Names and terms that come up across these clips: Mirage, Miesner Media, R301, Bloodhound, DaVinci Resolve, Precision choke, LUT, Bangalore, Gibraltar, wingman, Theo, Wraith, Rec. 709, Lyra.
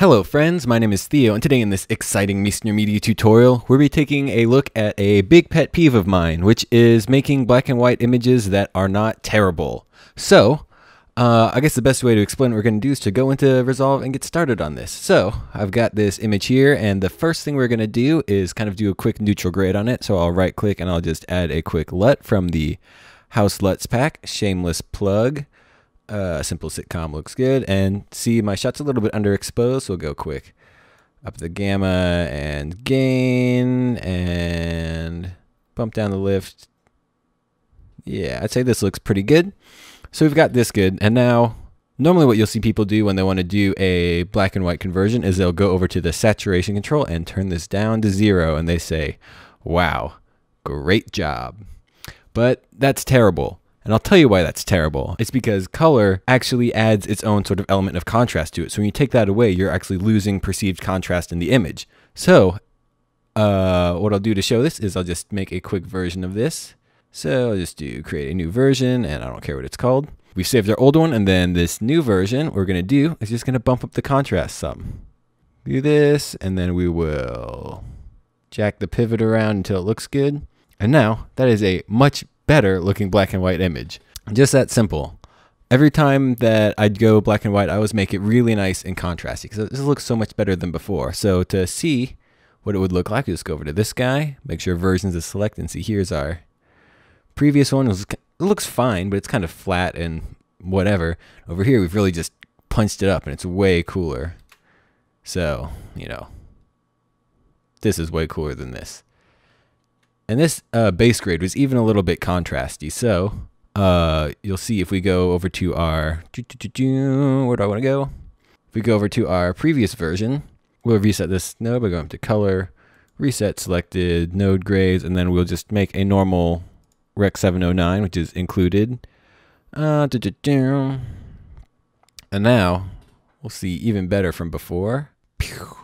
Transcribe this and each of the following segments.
Hello friends, my name is Theo, and today in this exciting Miesner Media tutorial, we'll be taking a look at a big pet peeve of mine, which is making black and white images that are not terrible. So, I guess the best way to explain what we're going to do is to go into Resolve and get started on this. So, I've got this image here, and the first thing we're going to do is kind of do a quick neutral grade on it. So I'll right click and I'll just add a quick LUT from the House LUTs pack, shameless plug. Simple sitcom looks good, and see my shot's a little bit underexposed, so we'll go quick up the gamma and gain and bump down the lift. Yeah, I'd say this looks pretty good. So we've got this good, and now normally what you'll see people do when they want to do a black and white conversion is they'll go over to the saturation control and turn this down to 0, and they say, wow, great job. But that's terrible. And I'll tell you why that's terrible. It's because color actually adds its own sort of element of contrast to it. So when you take that away, you're actually losing perceived contrast in the image. So what I'll do to show this is I'll just make a quick version of this. So I'll just do create a new version, and I don't care what it's called. We saved our old one, and then this new version, what we're gonna do is just gonna bump up the contrast some. Do this, and then we will jack the pivot around until it looks good. And now that is a much better looking black and white image. Just that simple. Every time that I'd go black and white, I always make it really nice and contrasty, because this looks so much better than before. So to see what it would look like, just go over to this guy, make sure versions is select, and see here's our previous one. It looks fine, but it's kind of flat and whatever. Over here, we've really just punched it up, and it's way cooler. So, you know, this is way cooler than this. And this base grade was even a little bit contrasty. So you'll see if we go over to our, where do I want to go? If we go over to our previous version, we'll reset this node by going up to color, reset selected node grades, and then we'll just make a normal Rec. 709, which is included. And now we'll see even better from before. Pew.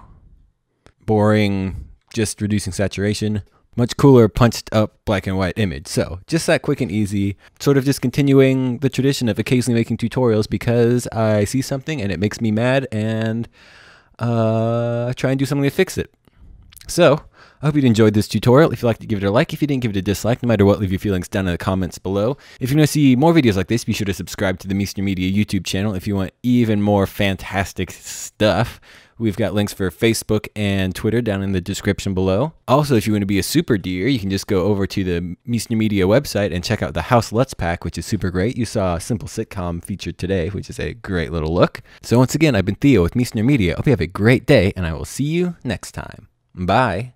Boring, just reducing saturation. Much cooler punched up black and white image. So just that quick and easy, sort of just continuing the tradition of occasionally making tutorials because I see something and it makes me mad, and try and do something to fix it. So I hope you enjoyed this tutorial. If you liked it, give it a like. If you didn't, give it a dislike. No matter what, leave your feelings down in the comments below. If you want to see more videos like this, be sure to subscribe to the Miesner Media YouTube channel if you want even more fantastic stuff. We've got links for Facebook and Twitter down in the description below. Also, if you want to be a super deer, you can just go over to the Miesner Media website and check out the House LUTs pack, which is super great. You saw a simple sitcom featured today, which is a great little look. So once again, I've been Theo with Miesner Media. I hope you have a great day, and I will see you next time. Bye.